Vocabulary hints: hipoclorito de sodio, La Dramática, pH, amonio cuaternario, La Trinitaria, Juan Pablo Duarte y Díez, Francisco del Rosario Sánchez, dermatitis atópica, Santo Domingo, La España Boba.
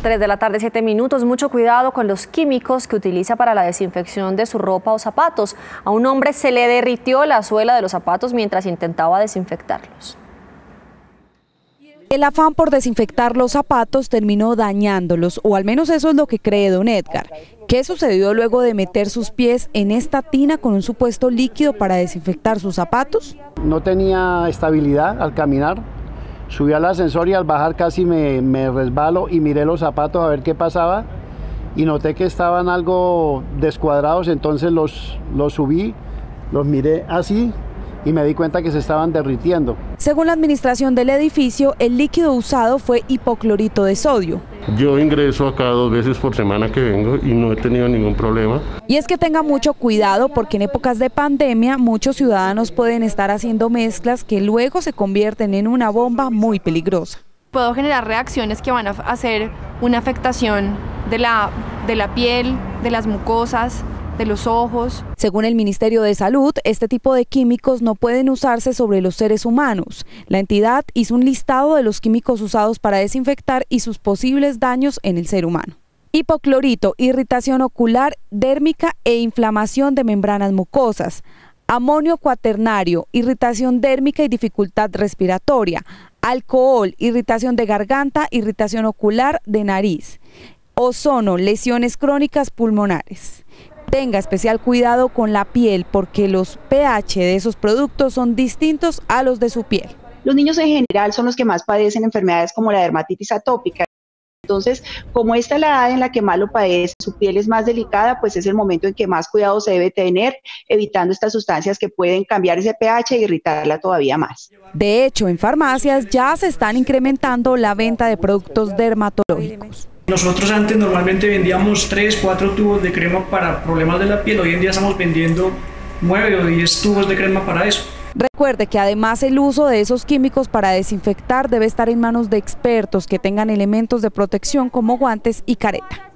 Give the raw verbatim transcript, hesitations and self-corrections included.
tres de la tarde, siete minutos. Mucho cuidado con los químicos que utiliza para la desinfección de su ropa o zapatos. A un hombre se le derritió la suela de los zapatos mientras intentaba desinfectarlos. El afán por desinfectar los zapatos terminó dañándolos, o al menos eso es lo que cree don Edgar. ¿Qué sucedió luego de meter sus pies en esta tina con un supuesto líquido para desinfectar sus zapatos? No tenía estabilidad al caminar, subí al ascensor y al bajar casi me, me resbalo y miré los zapatos a ver qué pasaba y noté que estaban algo descuadrados, entonces los, los subí, los miré así y me di cuenta que se estaban derritiendo. Según la administración del edificio, el líquido usado fue hipoclorito de sodio. Yo ingreso acá dos veces por semana que vengo y no he tenido ningún problema. Y es que tenga mucho cuidado porque en épocas de pandemia muchos ciudadanos pueden estar haciendo mezclas que luego se convierten en una bomba muy peligrosa. Puedo generar reacciones que van a hacer una afectación de la, de la piel, de las mucosas, de los ojos. Según el Ministerio de Salud, este tipo de químicos no pueden usarse sobre los seres humanos. La entidad hizo un listado de los químicos usados para desinfectar y sus posibles daños en el ser humano. Hipoclorito, irritación ocular, dérmica e inflamación de membranas mucosas. Amonio cuaternario, irritación dérmica y dificultad respiratoria. Alcohol, irritación de garganta, irritación ocular de nariz. Ozono, lesiones crónicas pulmonares. Tenga especial cuidado con la piel porque los pH de esos productos son distintos a los de su piel. Los niños en general son los que más padecen enfermedades como la dermatitis atópica. Entonces, como esta es la edad en la que más lo padece, su piel es más delicada, pues es el momento en que más cuidado se debe tener, evitando estas sustancias que pueden cambiar ese pH e irritarla todavía más. De hecho, en farmacias ya se están incrementando la venta de productos dermatológicos. Nosotros antes normalmente vendíamos tres, cuatro tubos de crema para problemas de la piel, hoy en día estamos vendiendo nueve o diez tubos de crema para eso. Recuerde que además el uso de esos químicos para desinfectar debe estar en manos de expertos que tengan elementos de protección como guantes y careta.